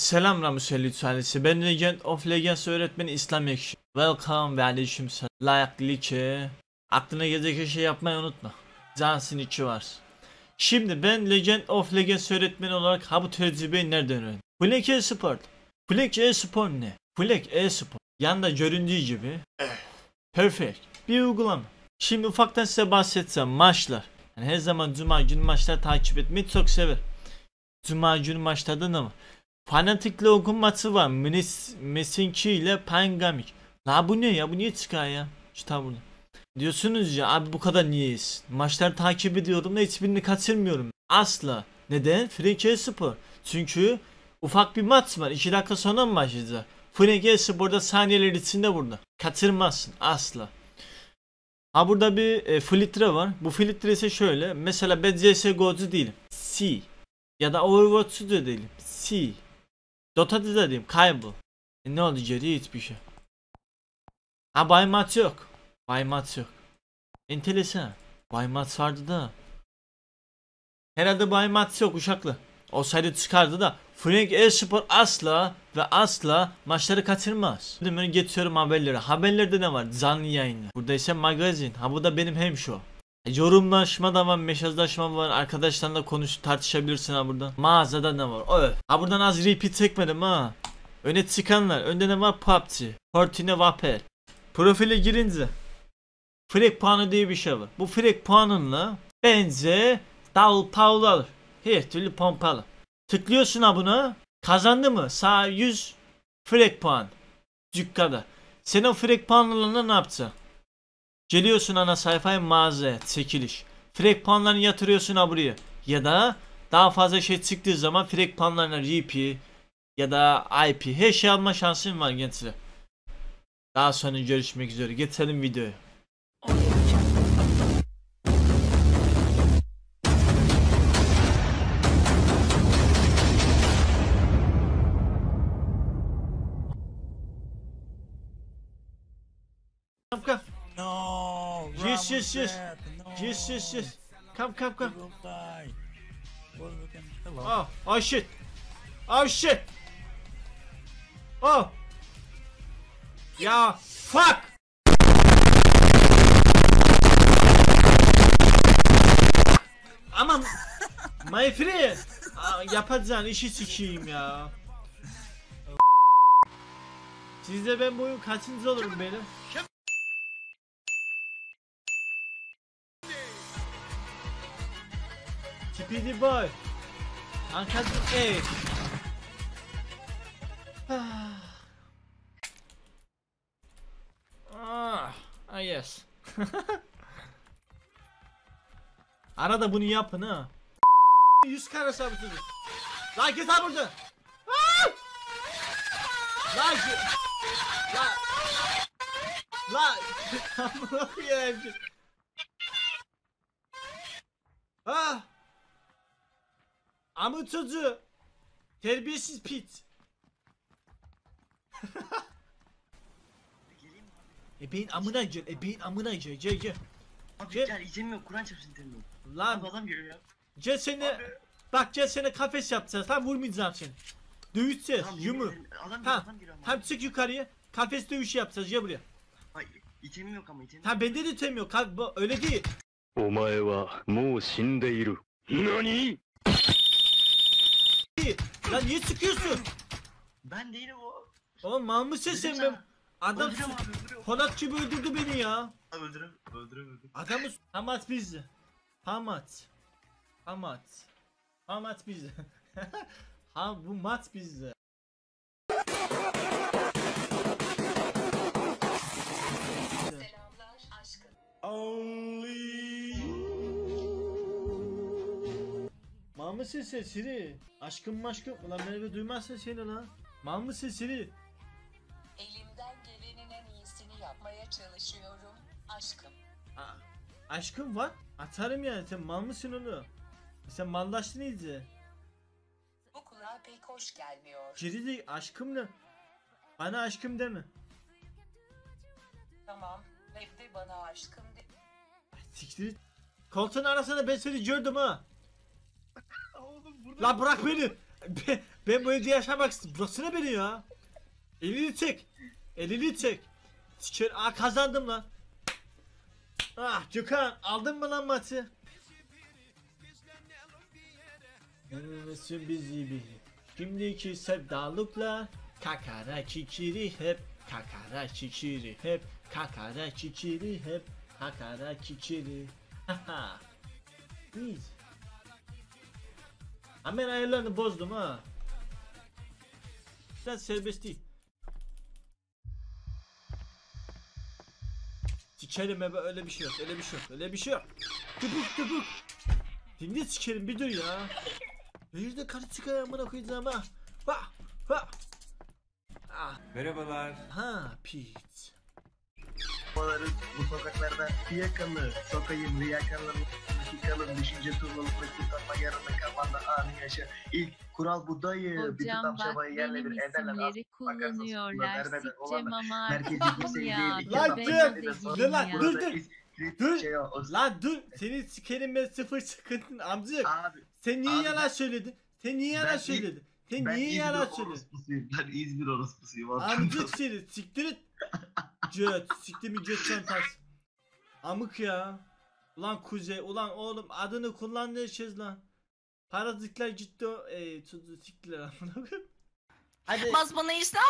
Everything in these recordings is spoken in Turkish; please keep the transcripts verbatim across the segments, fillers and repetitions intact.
Selamünaleyküm Lütfü ailesi. Ben Legend of Legends öğretmeni İslam Ekşi. Welcome ve aleykümselam. Layıklı ki aklına gelecek şey yapmayı unutma. Cansın iki var. Şimdi ben Legend of Legends öğretmeni olarak ha bu tecrübeyi nereden öğrendim? Fulek eSport. Fulek eSport ne? Fulek eSport. Yanda göründüğü gibi perfect bir uygulama. Şimdi ufaktan size bahsetsem maçlar. Yani her zaman Zümacun maçları takip etmeyi çok sever. Zümacun maçlardan ama Fnatic logo maçı var. Mes Mesinki ile Pangamik. La bu ne ya? Bu niye çıkar ya? Şu tabunu. Diyorsunuz ya abi bu kadar niyeyiz? Maçları takip ediyorum da hiçbirini kaçırmıyorum. Asla. Neden? Frenkie Spor. Çünkü ufak bir maç var. iki dakika sonra mı başlayacak? Frenkie Spor'da saniyeler içinde burada. Kaçırmazsın asla. Ha burada bir e, filtre var. Bu filtre ise şöyle. Mesela ben C S G O'cu değilim. C. Ya da Overwatch'cu da değilim. C. Dota'da da değilim. Kaybol. E, ne oldu geriye hiçbir şey. Ha Baymats yok. Baymats yok. Enteresan. Baymats vardı da. Herhalde Baymats yok uşaklı. Olsaydı çıkardı da. Frank Airsport asla ve asla maçları kaçırmaz. Şimdi ben geçiyorum haberlere. Haberlerde ne var? Canlı yayınla. Burada ise magazin. Ha bu da benim hem şu. Yorumlaşma da var, mesajlaşma var, arkadaşlarla konuş, tartışabilirsin ha burada. Mağazada ne var? Öf. Ha buradan az repeat çekmedim ha. Öne çıkanlar. Önde ne var? P U B G. Fortune Vapel. Profile girince frek puanı diye bir şey var. Bu frek puanınla bence davul pahalı alır. Her türlü pompalı. Tıklıyorsun ha buna. Kazandı mı? Sağ yüz frek puan. Dükkada. Sen o frek puanlarla ne yapacaksın? Geliyorsun ana sayfaya mağazaya çekiliş. Frek puanlarını yatırıyorsun ha buraya. Ya da daha fazla şey çıktığı zaman frek puanlarına R P ya da I P her şey alma şansın var gençler. Daha sonra görüşmek üzere. Geçelim videoya. Come, come. No, yes, yes, yes. Yes, yes, yes. Come, come, come. Oh, oh shit. Oh shit. Oh. Ya fuck. Aman my friend. Yapacağın işi sikiyim ya. Sizde ben bu oyun kaçıncı olurum benim? Speedy boy. Ankazı ey. Ah yes. Arada bunu yapın ha. yüz kare sabırsızlık. Lan git ha buradan. Lan git. Lan. Lan. Amına koyayım. Ah. Amı çocuğu. Terbiyesiz pit. Ebeğin amına gel, ebeğin amına gel, gel gel. Abi gel, gel izlemiyor, Kur'an çarpsın demiyor. Lan adam geliyor ya. Gel seni, abi. Bak gel seni kafes yapacağız, lan vurmayacağım seni. Dövüşeceğiz, yumru. Tamam, tam çık yukarıya, kafes dövüşü yapacağız, gel buraya. Hayır, itemi yok ama itemi. Tamam bende de itemi yok, öyle değil. Omae wa mou shindeiru. Nani? Lan niye çıkıyorsun? Ben değilim o. Oğlum mal mısın sen ben? Adam Polat gibi öldürdü beni ya. Öldürüm, öldürüm, öldürüm. Adamı Hamat bizi. Hamat. Hamat. Hamat bizi. Ha bu mat bizi. Selamlar aşkım. Mamı sesi Siri. Aşkım aşkım. Ulan beni bir duymazsın seni lan. Mamı sesi Siri. Yapmaya çalışıyorum aşkım. Aa, aşkım var atarım yani sen mal mısın onu? Sen mallaştın iyice. Bu kulağa pek hoş gelmiyor. Cirilik aşkım ne? Bana aşkım deme. Tamam evde bana aşkım de. Siktir. Koltuğun arasına ben seni gördüm ha. Oğlum, la bırak beni. Ben, ben bu evde yaşamak istedim. Burası ne benim ya? Elini çek. Elini çek. Siker. Aa, kazandım lan. Ah Gökhan, aldın mı lan maçı? Yanılmasın bizi bizi. Şimdiki sevdalıkla kakara kikiri hep, kakara kikiri hep, kakara kikiri hep, kakara kikiri. Haha. Biz. Amen ayarlarını bozdum ha. Biraz serbest değil. Sikerim ebe, öyle bir şey yok, öyle bir şey yok, öyle bir şey yok. Tıpuk tıpuk. Şimdi sikerim, bir dur ya. Bir de karı çıkar amına koyacağım ha. Ha ha. Ah. Merhabalar. Ha Pete. Babaların bu sokaklarda fiyakalı, sokayım riyakalı. Kalın düşünce turlulukları kurtarma, yarında kalmanda anı yaşa. İlk kural bu dayı. Bir tutam şabayı yerle bir ederler. Hocam kullanıyorlar. Sikçe mama. Merkezi ya. Lan dur. Lan dur dur. Dur. Lan dur. Senin sikerin ben sıfır sıkıntın amcık. Sen niye yalan söyledin? Sen niye yalan söyledin? Sen niye yalan söyledin? Ben İzmir orospusuyum. Amcık seni siktir et. Göt. Siktir mi göt sen tas. Amık ya. Ulan kuzey, ulan oğlum adını kullandığı şey lan. Parazitler gitti o, eee tutuklar amına koyayım. Hadi. Bas bana İslam.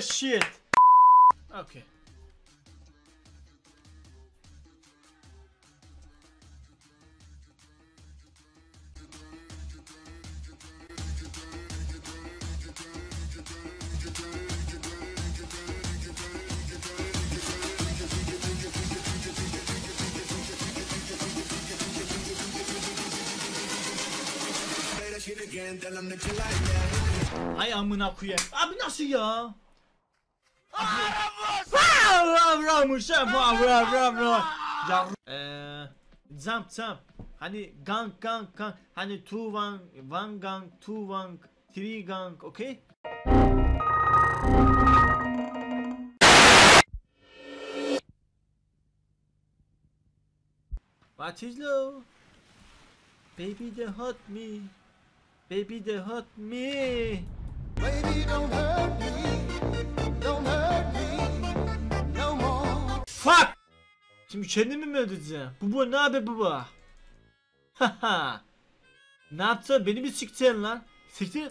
Shit. Okay. Ay amına koyayım. Abi nasıl ya? Eee Zamp zamp. Hani gang gang gang. Hani two one one gang two one three gang, okay? What is low? Baby they hurt me. Baby they hurt me. Baby don't hurt me. Don't hurt me. Fuck! Şimdi kendimi mi öldüreceğim? Baba ne abi baba? Haha! Ne yaptın? Beni mi siktin lan? Siktin?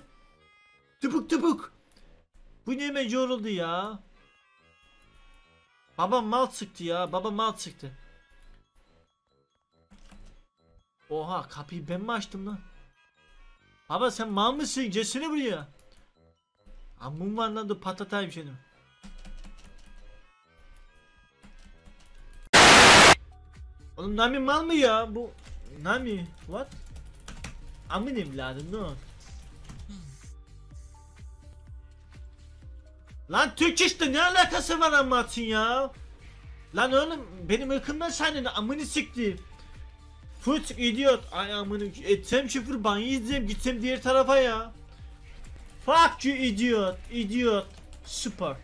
Tıpuk tıpuk! Bu neyime yoruldu ya? Babam mal çıktı ya. Babam mal çıktı. Oha, kapıyı ben mi açtım lan? Baba sen mal mısın? Gelsene buraya. Amum var lan, dur patlatayım seni. Oğlum Nami mal mı ya bu? Nami what? Amın evladım no. Lan Türk işte ne alakası var anlatın ya? Lan oğlum benim ırkımdan senin amını sikti. Fut idiot ay amını etsem şifre banyo izleyeyim gitsem diğer tarafa ya. Fuck you idiot idiot süper.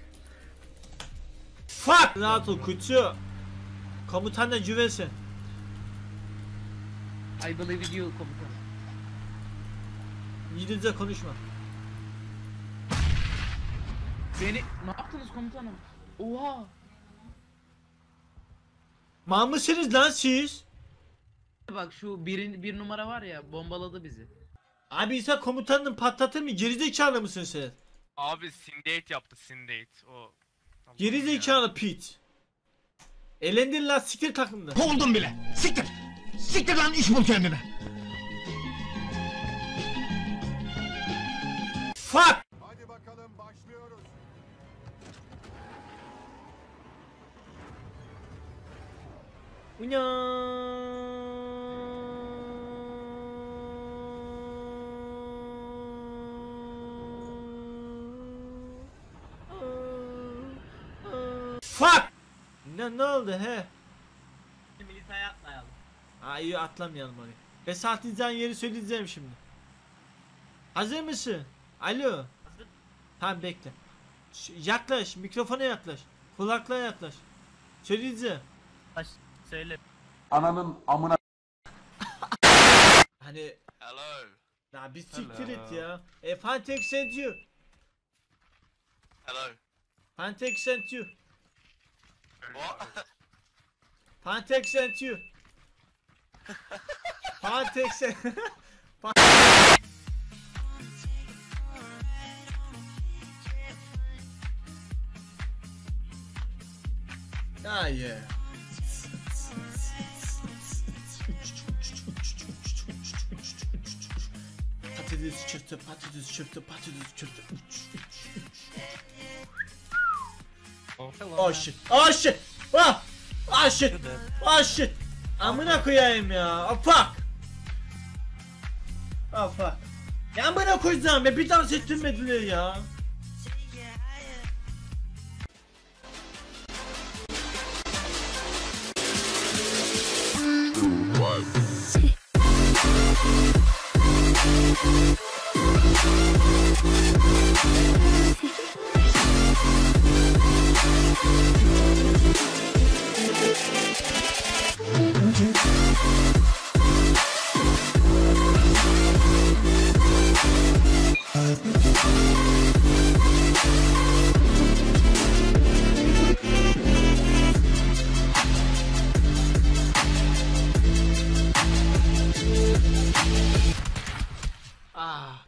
Fuck rahat ol kutu. Komutan da cüvesin. I believe in you komutan. İngilizce konuşma. Beni ne yaptınız komutanım? Oha. Mal mısınız lan siz? Bak şu bir, bir numara var ya, bombaladı bizi. Abi İsa komutanın patlatır mı? Gerizekalı mısın sen? Abi Sindate yaptı Sindate o. Gerizekalı Pete. Elendin lan siktir takımda. Kovuldum bile. Siktir. Siktir lan, iş bul kendine. Fuck. Hadi bakalım başlıyoruz. Uyan. Fuck! Ne, ne oldu he? Militaya atlayalım. Ha iyi, atlamayalım oraya. Ve sahteciden yeri söyleyeceğim şimdi. Hazır mısın? Alo. Hazır. Tamam bekle. Ş yaklaş, mikrofona yaklaş. Kulaklığa yaklaş. Söyleyeceğim. Baş, söyle. Ananın amına. Hani. Hello. Ya bir siktir et ya. E Fnatic sent you. Hello. Fnatic sent you. What? Fnatic sent you. Fnatic sent. Ah yeah. Patates çöpte, patates çöpte, patates çöpte. Oh shit, oh shit, ah, oh shit, oh shit. Amına koyayım ya, oh fuck. Oh fuck. Ya amına koyacağım ya, bir dans ettirmediler ya.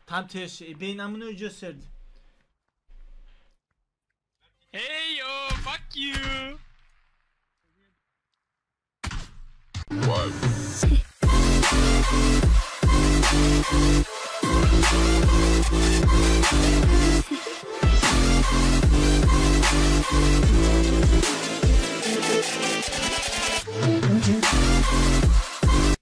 Tam tersi, beyin amına ucu serdi. Hey yo, fuck you. What?